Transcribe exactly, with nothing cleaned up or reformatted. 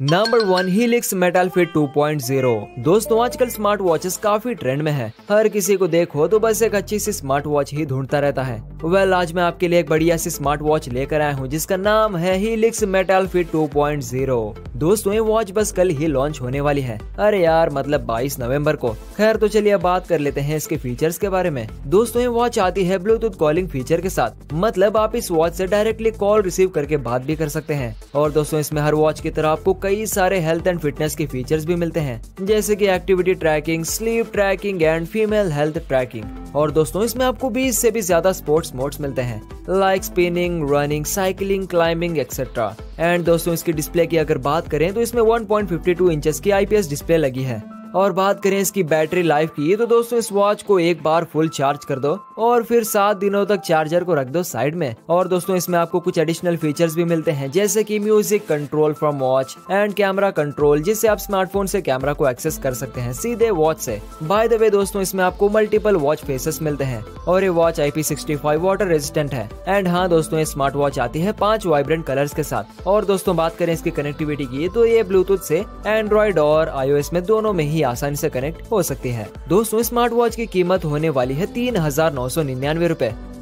Number one, Helix Metalfit two point zero. दोस्तों आजकल smart watches काफी ट्रेंड में है, हर किसी को देखो तो बस एक अच्छी सी स्मार्ट वॉच ही ढूंढता रहता है। वेल आज मैं आपके लिए एक बढ़िया सी स्मार्ट वॉच लेकर आया हूँ जिसका नाम है Helix Metalfit two point zero. दोस्तों ये वॉच बस कल ही लॉन्च होने वाली है, अरे यार मतलब बाईस नवंबर को। खैर तो चलिए अब बात कर लेते हैं इसके फीचर्स के बारे में। दोस्तों ये वॉच आती है ब्लूटूथ कॉलिंग फीचर के साथ, मतलब आप इस वॉच से डायरेक्टली कॉल रिसीव करके बात भी कर सकते हैं। और दोस्तों इसमें हर वॉच की तरह आपको कई सारे हेल्थ एंड फिटनेस के फीचर्स भी मिलते हैं, जैसे कि activity tracking, sleep tracking and female health tracking. और दोस्तों इसमें आपको बीस से भी ज्यादा स्पोर्ट्स मोड्स मिलते हैं, like spinning, running, cycling, climbing etcetera. And दोस्तों इसकी डिस्प्ले की अगर बात करें तो इसमें one point five two inches की आईपीएस डिस्प्ले लगी है। और बात करें इसकी बैटरी लाइफ की तो दोस्तों इस वॉच को एक बार फुल चार्ज कर दो और फिर सात दिनों तक चार्जर को रख दो साइड में। और दोस्तों इसमें आपको कुछ एडिशनल फीचर्स भी मिलते हैं, जैसे कि music control from watch and camera control, जिससे आप स्मार्टफोन से कैमरा को एक्सेस कर सकते हैं सीधे वॉच से। बाय द वे दोस्तों इसमें आपको मल्टीपल वॉच फेसेस मिलते हैं और ये watch I P sixty five water resistant है। एंड हाँ दोस्तों ये स्मार्ट वॉच आती है पांच वाइब्रेंट कलर्स के साथ। और दोस्तों बात करें इसकी कनेक्टिविटी की तो ये ब्लूटूथ से एंड्रॉइड और आईओएस में दोनों में ही आसानी से कनेक्ट हो सकती है। दोस्तों स्मार्ट वॉच की कीमत होने वाली है तीन हजार नौ सौ निन्यानवे रूपए।